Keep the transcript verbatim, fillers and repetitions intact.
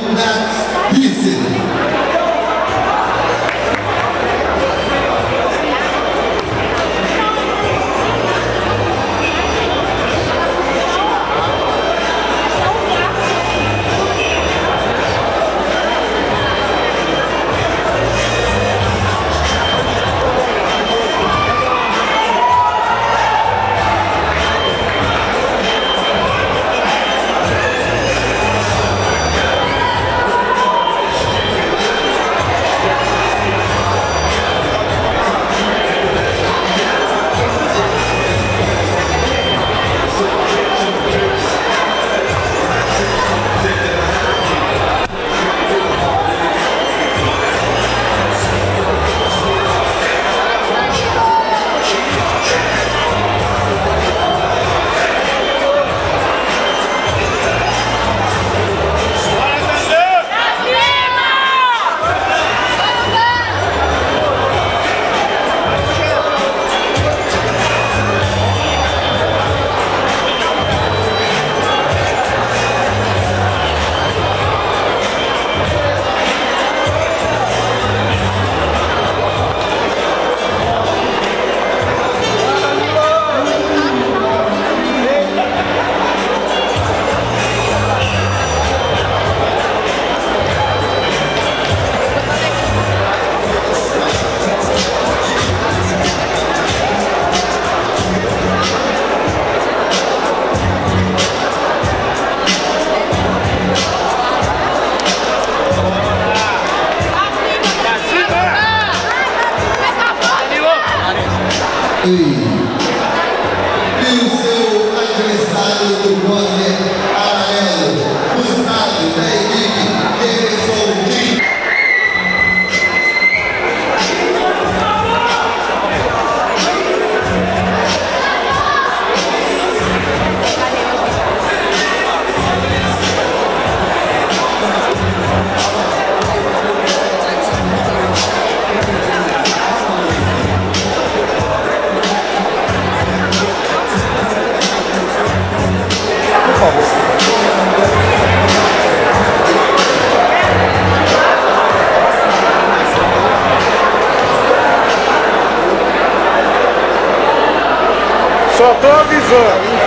that's decent. E, e o seu adversário do banner amarelo, o estado da equipe que resolve o time. Só tô avisando.